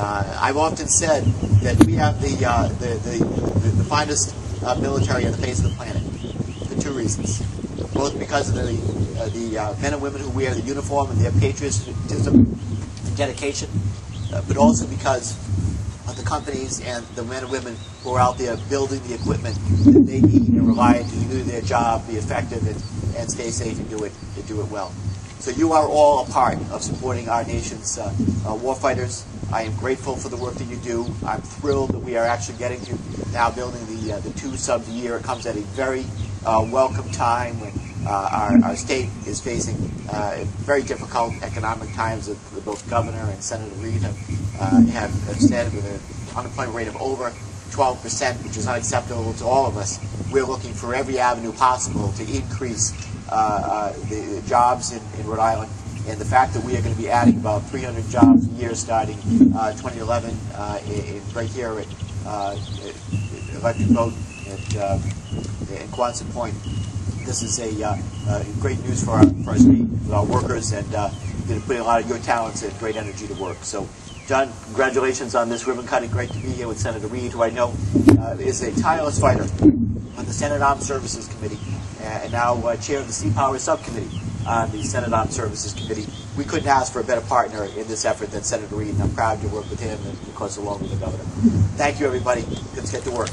I've often said that we have the finest military on the face of the planet for two reasons, both because of the men and women who wear the uniform and their patriotism and dedication, but also because of the companies and the men and women who are out there building the equipment that they need and rely on to do their job, be effective, and stay safe and do it well. So you are all a part of supporting our nation's warfighters. I am grateful for the work that you do. I'm thrilled that we are actually getting to now building the two subs a year. It comes at a very welcome time when our state is facing very difficult economic times that both Governor and Senator Reid have said, with an unemployment rate of over 12%, which is unacceptable to all of us. We're looking for every avenue possible to increase the jobs in Rhode Island, and the fact that we are going to be adding about 300 jobs a year starting 2011 right here at Electric Boat at Quonset Point. This is a great news for our state, for our workers, and you're putting a lot of your talents and great energy to work. So, John, congratulations on this ribbon cutting. Great to be here with Senator Reid, who I know is a tireless fighter on the Senate Armed Services Committee, and now chair of the Sea Power Subcommittee on the Senate Armed Services Committee. We couldn't ask for a better partner in this effort than Senator Reid, and I'm proud to work with him and, of course, along with the Governor. Thank you, everybody. Let's get to work.